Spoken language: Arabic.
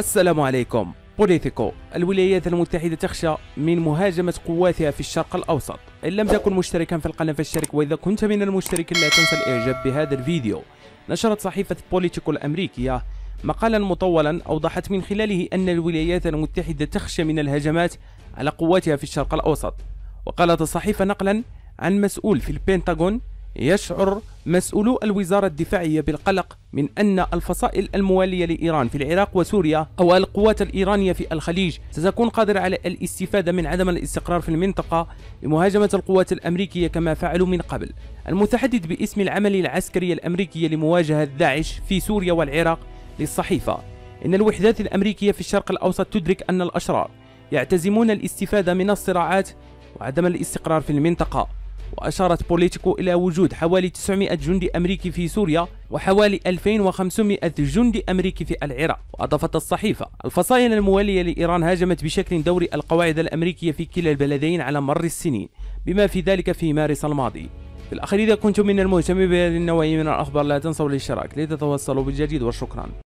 السلام عليكم. بوليتيكو: الولايات المتحدة تخشى من مهاجمة قواتها في الشرق الأوسط. إن لم تكن مشتركا في القناة فاشترك، وإذا كنت من المشتركين لا تنسى الإعجاب بهذا الفيديو. نشرت صحيفة بوليتيكو الأمريكية مقالا مطولا أوضحت من خلاله أن الولايات المتحدة تخشى من الهجمات على قواتها في الشرق الأوسط. وقالت الصحيفة نقلا عن مسؤول في البنتاغون: يشعر مسؤولو الوزارة الدفاعية بالقلق من أن الفصائل الموالية لإيران في العراق وسوريا أو القوات الإيرانية في الخليج ستكون قادرة على الاستفادة من عدم الاستقرار في المنطقة لمهاجمة القوات الأمريكية كما فعلوا من قبل. المتحدث باسم العملية العسكرية الأمريكية لمواجهة داعش في سوريا والعراق للصحيفة: إن الوحدات الأمريكية في الشرق الأوسط تدرك أن الأشرار يعتزمون الاستفادة من الصراعات وعدم الاستقرار في المنطقة. وأشارت بوليتيكو إلى وجود حوالي 900 جندي أمريكي في سوريا وحوالي 2500 جندي أمريكي في العراق. وأضافت الصحيفة: الفصائل الموالية لإيران هاجمت بشكل دوري القواعد الأمريكية في كلا البلدين على مر السنين، بما في ذلك في مارس الماضي. في الأخير، إذا كنتم من المهتمين بهذه النوعية من الأخبار لا تنسوا الاشتراك لتتوصلوا بالجديد، وشكرا.